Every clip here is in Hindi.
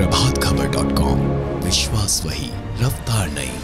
प्रभातखबर.com विश्वास वही रफ्तार नहीं।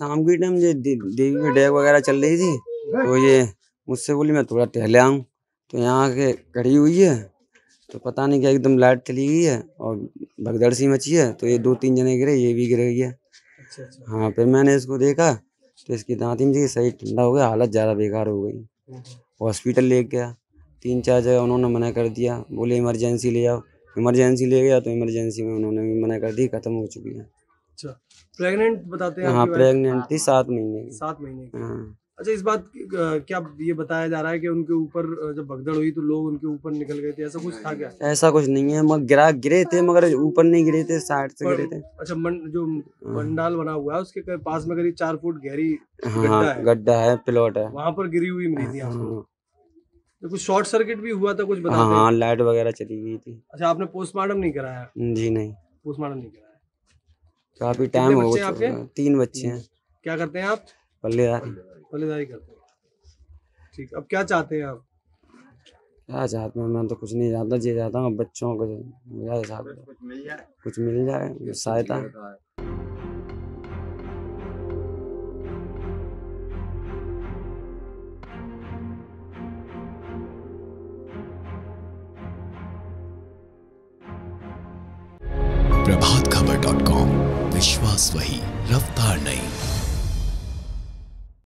शाम के टाइम ये देवी की डेग वगैरह चल रही थी, तो ये मुझसे बोली मैं थोड़ा टहले आऊँ, तो यहाँ आके खड़ी हुई है, तो पता नहीं क्या एकदम लाइट चली गई है और भगदड़ सी मची है, तो ये 2-3 जने गिरे, ये भी गिर गया। हाँ, फिर मैंने इसको देखा तो इसकी दाँती में सही ठंडा हो गया, हालत ज़्यादा बेकार हो गई। हॉस्पिटल ले गया, 3-4 जगह उन्होंने मना कर दिया, बोले इमरजेंसी ले आओ। इमरजेंसी ले गया तो इमरजेंसी में उन्होंने भी मना कर दी, खत्म हो चुकी है। अच्छा, प्रेग्नेंट बताते हैं? हाँ, प्रेग्नेंट थी, 7 महीने की। 7 महीने की। हाँ। अच्छा, इस बात क्या ये बताया जा रहा है कि उनके ऊपर जब भगदड़ हुई तो लोग उनके ऊपर निकल गए थे, ऐसा कुछ था क्या? ऐसा कुछ नहीं है, मगर गिरे थे, मगर ऊपर नहीं गिरे थे, साइड से गिरे थे। अच्छा, जो पंडाल बना हुआ है उसके पास में करीब 4 फुट गहरी गड्ढा है, प्लॉट है, वहाँ पर गिरी हुई मिली थी आपको। तो कुछ शॉर्ट सर्किट भी हुआ था कुछ? हाँ, लाइट वगैरह चली गई थी। अच्छा, आपने पोस्टमार्टम नहीं कराया? जी नहीं, पोस्टमार्टम नहीं कराया। काफी टाइम हो गया। 3 बच्चे हैं। क्या करते हैं आप? पल्लेदारी करते हैं। ठीक, अब क्या चाहते हैं आप? क्या चाहते हैं? मैं तो कुछ नहीं चाहता, जी चाहता हूँ बच्चों को कुछ मिल जाए सहायता। प्रभातखबर.com विश्वास वही रफ्तार नहीं।